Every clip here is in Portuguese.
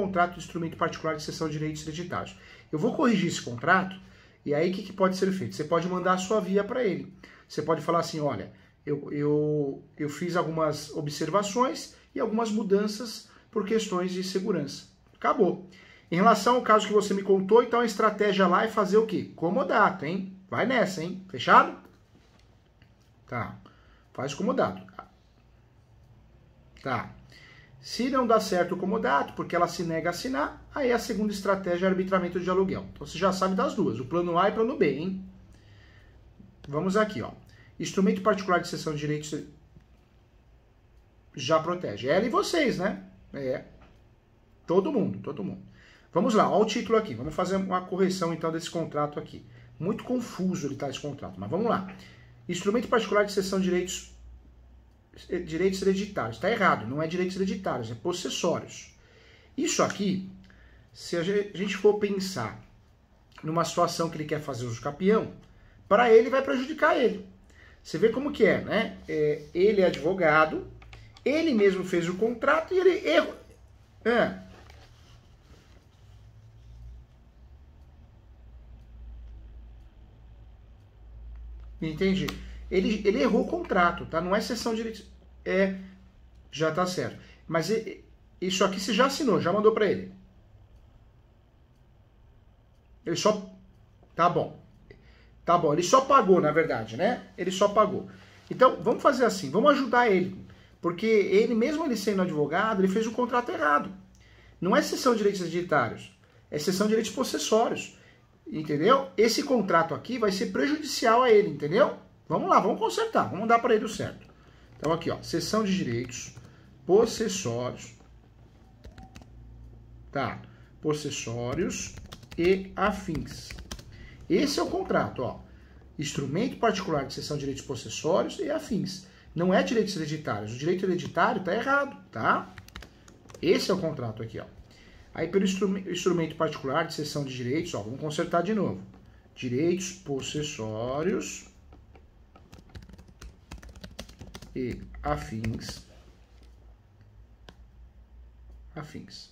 contrato de instrumento particular de cessão de direitos hereditários. Eu vou corrigir esse contrato, e aí o que pode ser feito? Você pode mandar a sua via para ele. Você pode falar assim, olha, eu fiz algumas observações e algumas mudanças por questões de segurança. Acabou. Em relação ao caso que você me contou, então a estratégia lá é fazer o quê? Comodato, hein? Vai nessa, hein? Fechado? Tá. Faz comodato. Tá. Se não dá certo o comodato, porque ela se nega a assinar, aí a segunda estratégia é arbitramento de aluguel. Então você já sabe das duas, o plano A e o plano B, hein? Vamos aqui, ó. Instrumento particular de cessão de direitos já protege. Ela e vocês, né? É. Todo mundo, todo mundo. Vamos lá, olha o título aqui. Vamos fazer uma correção, então, desse contrato aqui. Muito confuso ele está, esse contrato, mas vamos lá. Instrumento particular de cessão de direitos hereditários. Está errado, não é direitos hereditários, é possessórios. Isso aqui, se a gente for pensar numa situação que ele quer fazer uso capião, para ele vai prejudicar ele. Você vê como que é, né? É, ele é advogado, ele mesmo fez o contrato e ele errou. É. Entendi. Ele errou o contrato, tá? Não é cessão de direitos. É, já tá certo. Mas isso aqui você já assinou, já mandou para ele. Ele só... Tá bom. Tá bom, ele só pagou, na verdade, né? Ele só pagou. Então, vamos fazer assim, vamos ajudar ele. Porque ele, mesmo ele sendo advogado, ele fez o contrato errado. Não é cessão de direitos hereditários, é cessão de direitos possessórios. Entendeu? Esse contrato aqui vai ser prejudicial a ele, entendeu? Vamos lá, vamos consertar, vamos dar para ele o certo. Então aqui, ó, cessão de direitos possessórios. Tá, possessórios e afins. Esse é o contrato, ó. Instrumento particular de cessão de direitos possessórios e afins. Não é direitos hereditários, o direito hereditário tá errado, tá? Esse é o contrato aqui, ó. Aí, pelo instrumento particular de cessão de direitos, ó, vamos consertar de novo. Direitos possessórios e afins. Afins.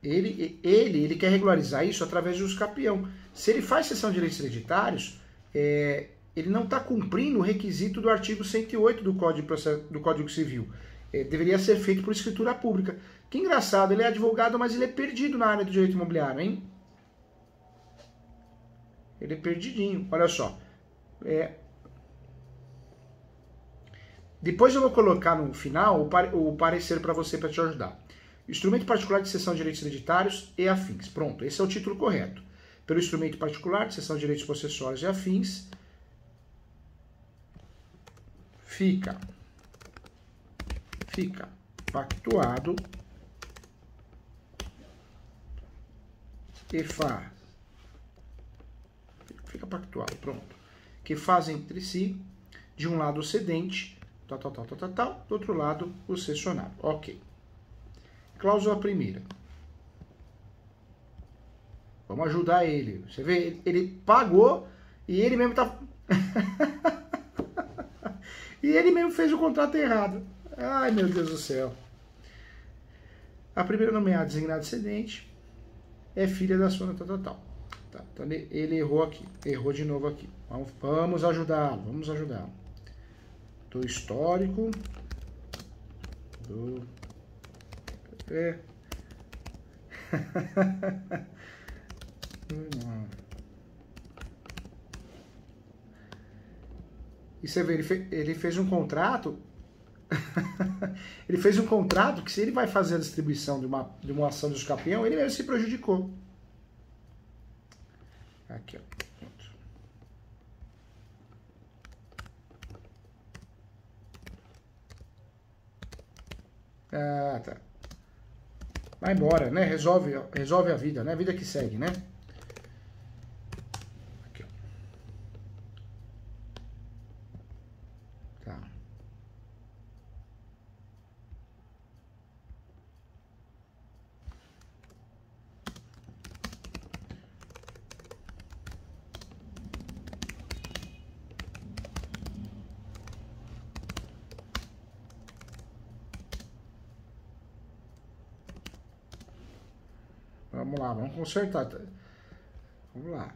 Ele quer regularizar isso através do uso capião. Se ele faz cessão de direitos hereditários, ele não está cumprindo o requisito do artigo 108 do Código Civil. Deveria ser feito por escritura pública. Que engraçado, ele é advogado, mas ele é perdido na área do direito imobiliário, hein? Ele é perdidinho, olha só. Depois eu vou colocar no final o parecer para você, para te ajudar. Instrumento particular de cessão de direitos hereditários e afins. Pronto, esse é o título correto. Pelo instrumento particular de cessão de direitos possessórios e afins, fica pactuado fica pactuado, pronto, que faz entre si, de um lado o cedente, tal, tal, tal, tal, tal, tal, do outro lado o cessionário. Ok. Cláusula primeira. Vamos ajudar ele. Você vê, ele pagou e ele mesmo tá... e ele mesmo fez o contrato errado. Ai, meu Deus do céu. A primeira nomeada designada cedente é filha da sua tal, tal, tal. Tá, então ele errou aqui. Errou de novo aqui. Vamos ajudá-lo. Vamos ajudá-lo. Do histórico. Do... É. E você vê, ele fez um contrato... ele fez um contrato que, se ele vai fazer a distribuição de uma ação de uso capião, ele mesmo se prejudicou. Aqui, ó. Ah, tá. Vai embora, né? Resolve a vida, né? A vida que segue, né? Aqui, ó. Tá. Vamos lá, vamos consertar. Vamos lá.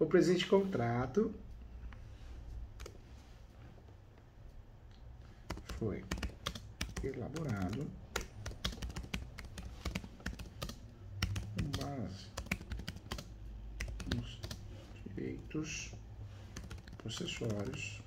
O presente contrato foi elaborado com base nos direitos processuais .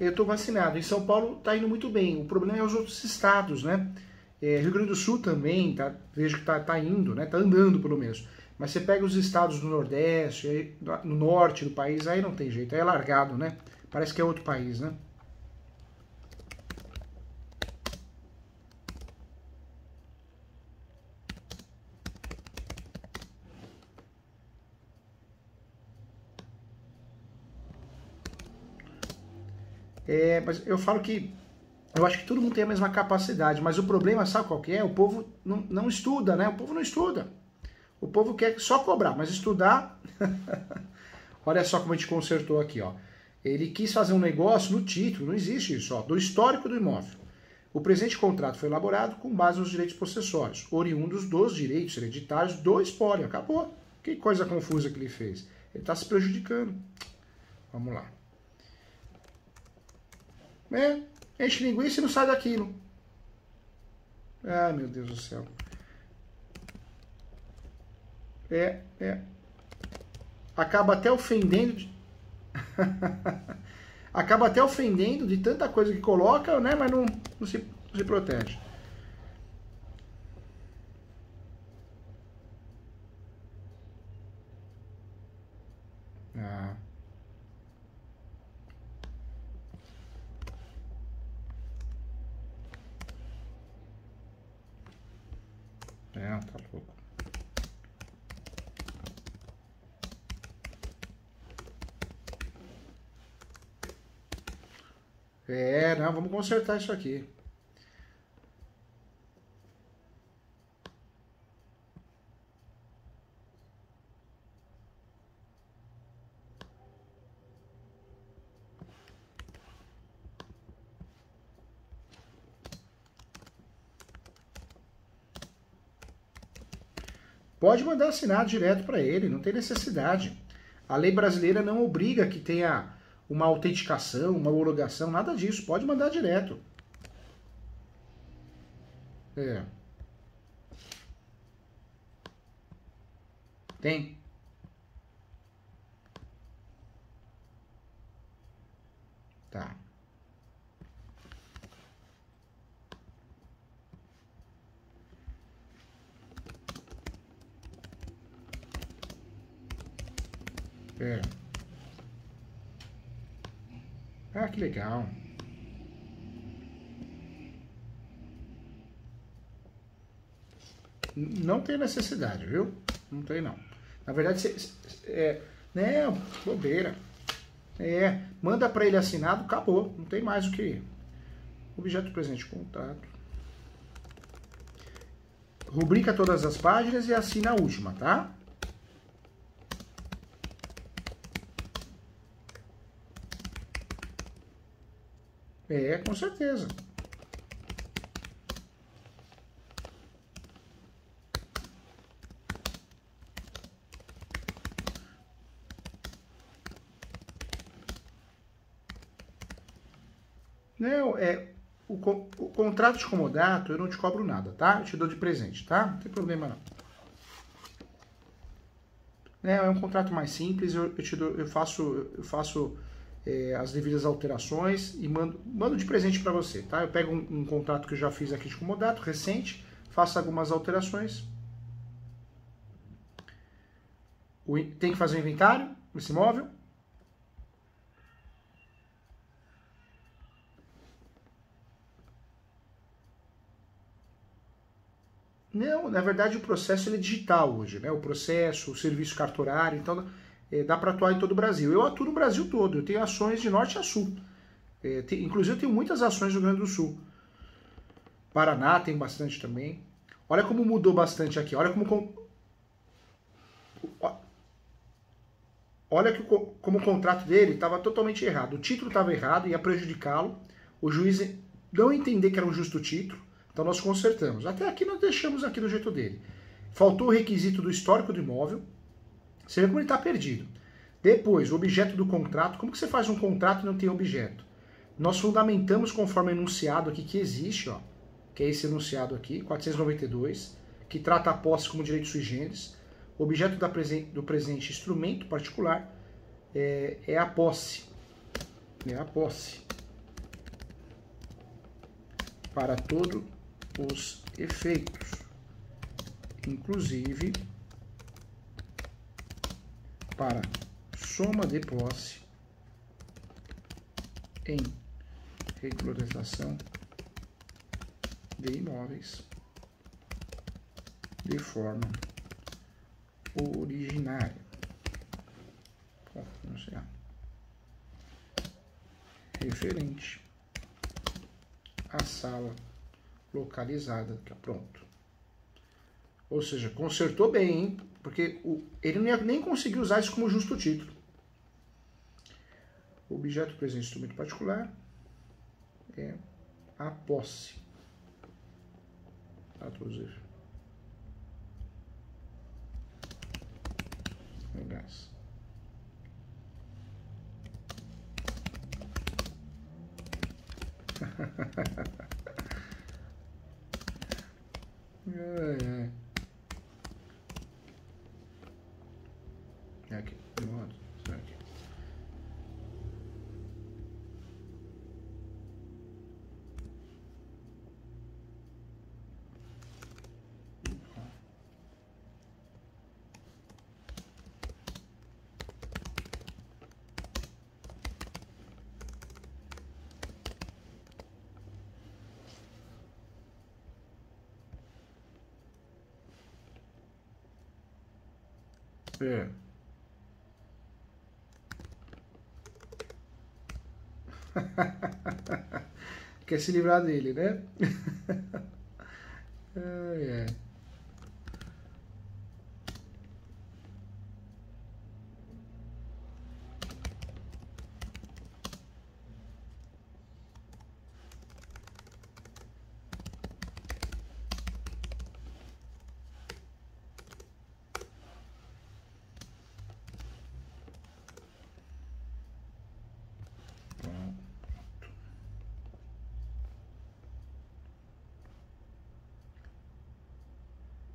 Eu estou vacinado. Em São Paulo está indo muito bem. O problema é os outros estados, né? Rio Grande do Sul também, tá? Vejo que está indo, né? Está andando pelo menos. Mas você pega os estados do Nordeste, no Norte do país, aí não tem jeito. Aí é largado, né? Parece que é outro país, né? Mas eu falo que eu acho que todo mundo tem a mesma capacidade, mas o problema, sabe qual que é? O povo não estuda, né? O povo não estuda. O povo quer só cobrar, mas estudar... Olha só como a gente consertou aqui, ó. Ele quis fazer um negócio no título, não existe isso, ó. Do histórico do imóvel. O presente contrato foi elaborado com base nos direitos possessórios, oriundos dos direitos hereditários do espólio. Acabou. Que coisa confusa que ele fez. Ele está se prejudicando. Vamos lá. Né? Enche linguiça e não sai daquilo. Ai, meu Deus do céu. Acaba até ofendendo. Acaba até ofendendo de tanta coisa que coloca, né? Mas não se protege. Tá louco. Não, vamos consertar isso aqui. Pode mandar assinar direto para ele, não tem necessidade. A lei brasileira não obriga que tenha uma autenticação, uma homologação, nada disso. Pode mandar direto. Tem. Tá. Ah, que legal. Não tem necessidade, viu? Não tem, não. Na verdade, né, bobeira. Manda pra ele assinado, acabou. Não tem mais o que... Objeto presente, contato. Rubrica todas as páginas e assina a última, tá? Com certeza. Não, o contrato de comodato eu não te cobro nada, tá? Eu te dou de presente, tá? Não tem problema, não. Não, é um contrato mais simples, eu faço as devidas alterações e mando de presente para você, tá? Eu pego um contrato que eu já fiz aqui de comodato, recente, faço algumas alterações. Tem que fazer um inventário desse imóvel. Não, na verdade o processo ele é digital hoje, né? O processo, o serviço cartorário, então... dá para atuar em todo o Brasil. Eu atuo no Brasil todo, eu tenho ações de norte a sul. Inclusive eu tenho muitas ações do Rio Grande do Sul. Paraná tem bastante também. Olha como mudou bastante aqui, olha como... Olha que, como o contrato dele estava totalmente errado. O título estava errado, ia prejudicá-lo. O juiz não entendeu que era um justo título, então nós consertamos. Até aqui nós deixamos aqui do jeito dele. Faltou o requisito do histórico do imóvel. Você vê como ele está perdido. Depois, o objeto do contrato. Como que você faz um contrato e não tem objeto? Nós fundamentamos conforme enunciado aqui que existe, ó, que é esse enunciado aqui, 492, que trata a posse como direito sui generis. O objeto do presente instrumento particular é a posse. É a posse. Para todos os efeitos, inclusive para soma de posse em regularização de imóveis de forma originária. Bom, não sei. Referente à sala localizada. Pronto. Ou seja, consertou bem, hein? Porque ele não ia nem conseguir usar isso como justo título. O objeto presente instrumento particular é a posse. Legais. É aqui. É. Quer se livrar dele, né? É.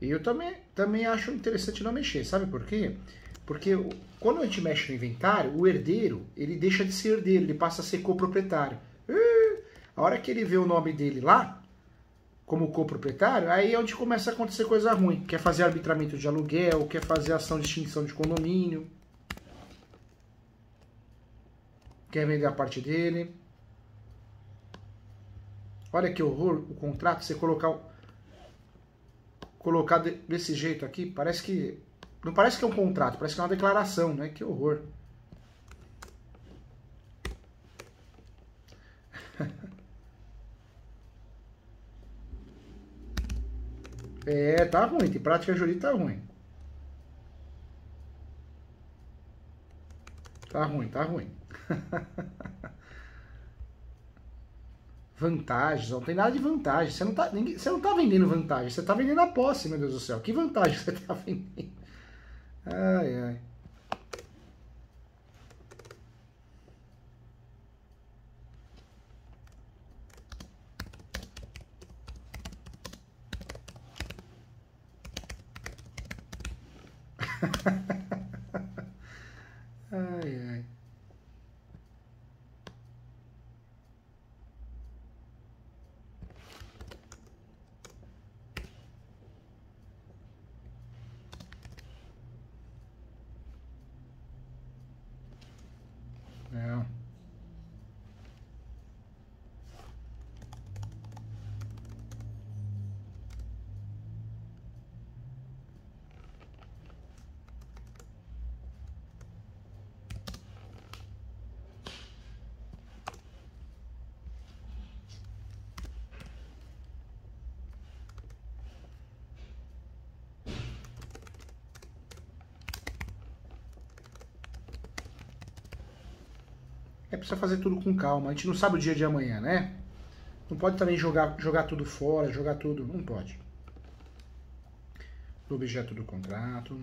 E eu também acho interessante não mexer, sabe por quê? Porque quando a gente mexe no inventário, o herdeiro, ele deixa de ser herdeiro, ele passa a ser coproprietário. A hora que ele vê o nome dele lá, como coproprietário, aí é onde começa a acontecer coisa ruim. Quer fazer arbitramento de aluguel, quer fazer ação de extinção de condomínio, quer vender a parte dele. Olha que horror o contrato, você colocar desse jeito aqui, parece que... Não parece que é um contrato, parece que é uma declaração, né? Que horror. É, tá ruim. Tem prática jurídica, tá ruim. Tá ruim, tá ruim. Vantagens, não tem nada de vantagem. Você não tá vendendo vantagem, você tá vendendo a posse, meu Deus do céu. Que vantagem você tá vendendo? Ai, ai. Ai, ai. é preciso fazer tudo com calma. A gente não sabe o dia de amanhã, né? Não pode também jogar tudo fora, jogar tudo... Não pode. No objeto do contrato.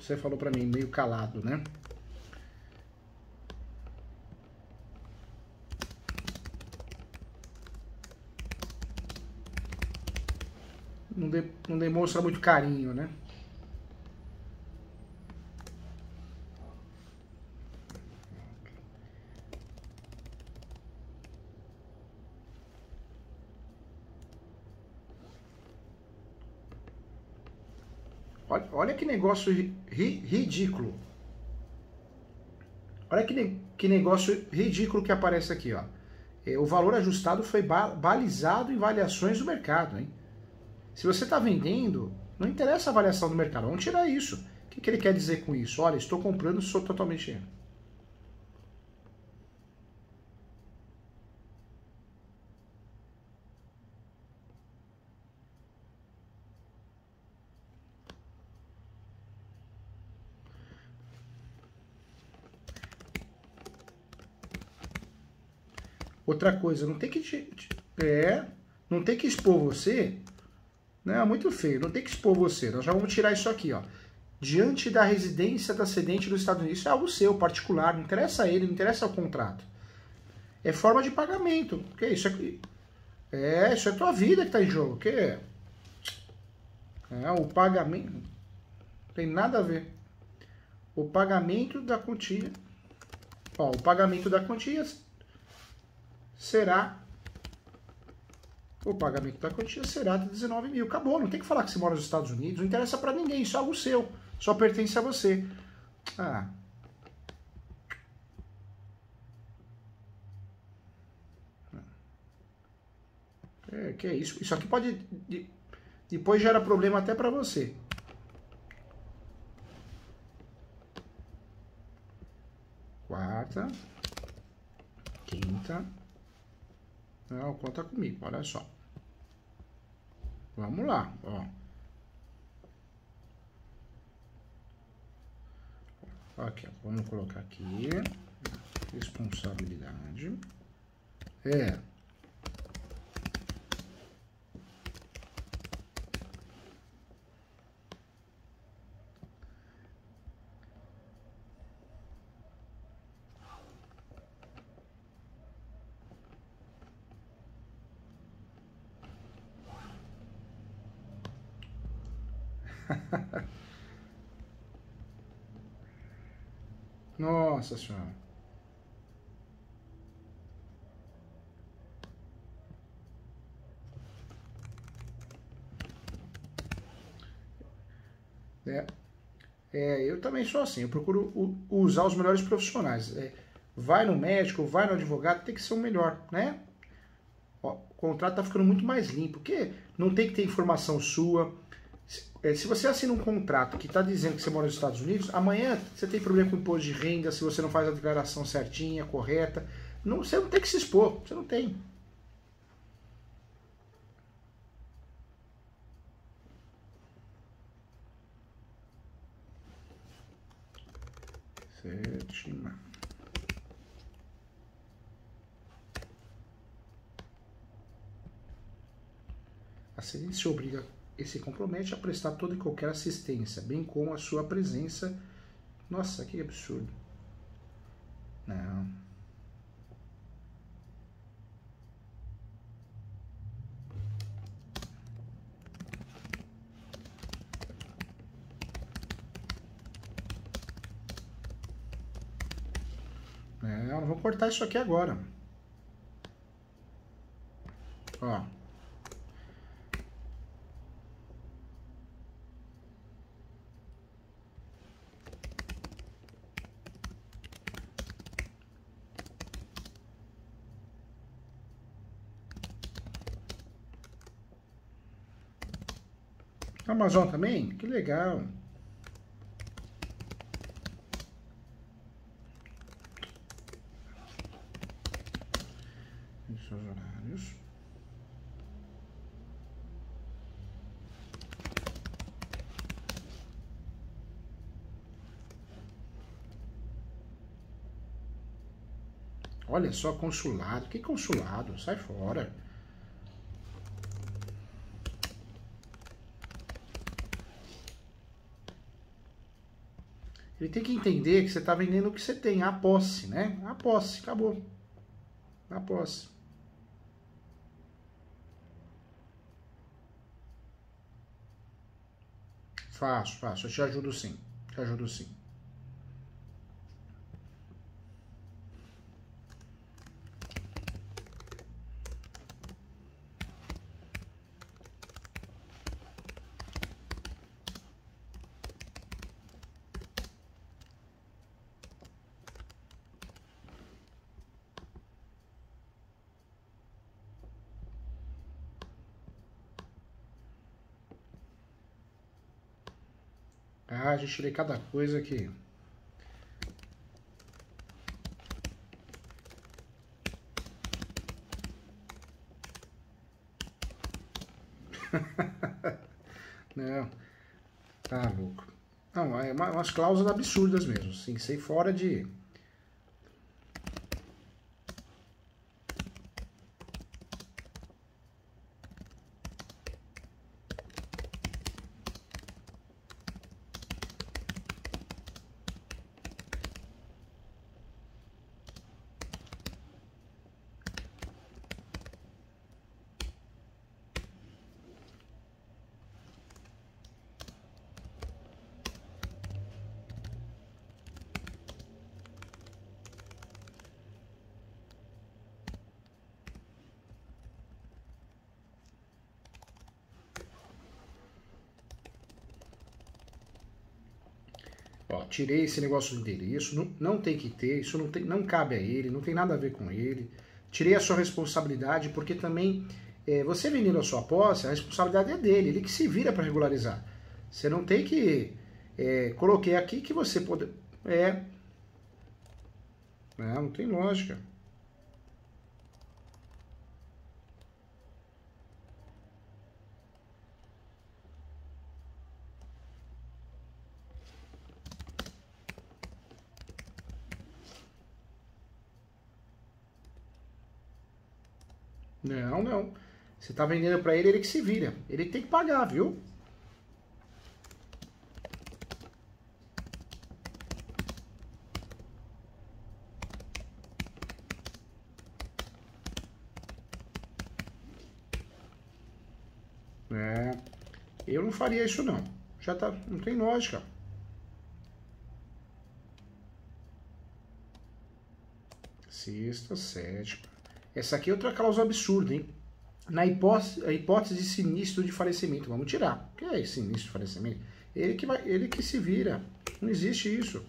Você falou para mim, meio calado, né? Não demonstra muito carinho, né? Olha que negócio ridículo. Olha que negócio ridículo que aparece aqui, ó. O valor ajustado foi balizado em avaliações do mercado, hein? Se você está vendendo, não interessa a avaliação do mercado. Vamos tirar isso. O que ele quer dizer com isso? Olha, estou comprando, sou totalmente errado. Outra coisa, não tem que não tem que expor você, né? É muito feio, não tem que expor você. Nós já vamos tirar isso aqui, ó. Diante da residência da cedente dos Estados Unidos, isso é algo seu, particular, não interessa a ele, não interessa ao contrato. É forma de pagamento, que isso aqui. Isso é tua vida que está em jogo, que o pagamento não tem nada a ver. O pagamento da quantia, ó, o pagamento da quantia será de 19 mil. Acabou, não tem que falar que você mora nos Estados Unidos, não interessa pra ninguém, isso é algo seu, só pertence a você. Ah. Que é isso? Isso aqui pode... Depois gera problema até pra você. Quarta. Quinta. Não, conta comigo, olha só. Vamos lá, ó. Aqui, ó. Vamos colocar aqui. Responsabilidade. Nossa senhora. Eu também sou assim, eu procuro usar os melhores profissionais. Vai no médico, vai no advogado, tem que ser o melhor, né? Ó, o contrato tá ficando muito mais limpo, porque não tem que ter informação sua. Se você assina um contrato que está dizendo que você mora nos Estados Unidos, amanhã você tem problema com o imposto de renda, se você não faz a declaração certinha, correta, não, você não tem que se expor, você não tem. Sétima. Assim se obriga... E se compromete a prestar toda e qualquer assistência, bem como a sua presença. Nossa, que absurdo. Não. Não vou cortar isso aqui agora. Ó. Amazon também? Que legal. Olha só, consulado. Que consulado? Sai fora. Ele tem que entender que você está vendendo o que você tem, a posse, né? A posse, acabou. A posse. Faço, faço. Eu te ajudo sim. Te ajudo sim. Ah, já tirei cada coisa aqui. Não, tá louco. Não, é umas cláusulas absurdas mesmo, assim, sem fora de... Ó, tirei esse negócio de endereço, não tem que ter, isso não cabe a ele, não tem nada a ver com ele. Tirei a sua responsabilidade, porque também você vendendo a sua posse, a responsabilidade é dele, ele que se vira para regularizar. Você não tem que... coloquei aqui que você pode... Não tem lógica. Não, não. Você tá vendendo para ele, ele que se vira. Ele tem que pagar, viu? Eu não faria isso não. Já tá, não tem lógica. Sexta, sétima. Essa aqui é outra cláusula absurda, hein? Na hipótese de sinistro de falecimento. Vamos tirar. O que é sinistro de falecimento? Ele que se vira. Não existe isso.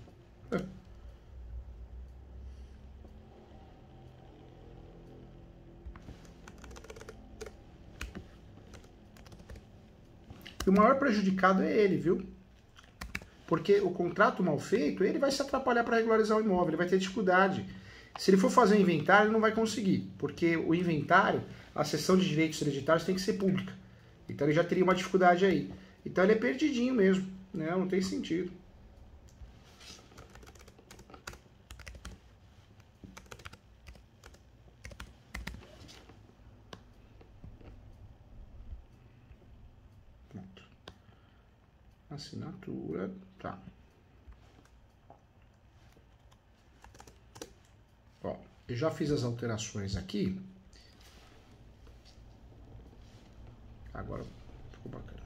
E o maior prejudicado é ele, viu? Porque o contrato mal feito, ele vai se atrapalhar para regularizar o imóvel. Ele vai ter dificuldade. Se ele for fazer inventário, ele não vai conseguir, porque o inventário, a cessão de direitos hereditários tem que ser pública. Então ele já teria uma dificuldade aí. Então ele é perdidinho mesmo, né? Não tem sentido. Pronto. Assinatura, tá. Eu já fiz as alterações aqui. Agora ficou bacana.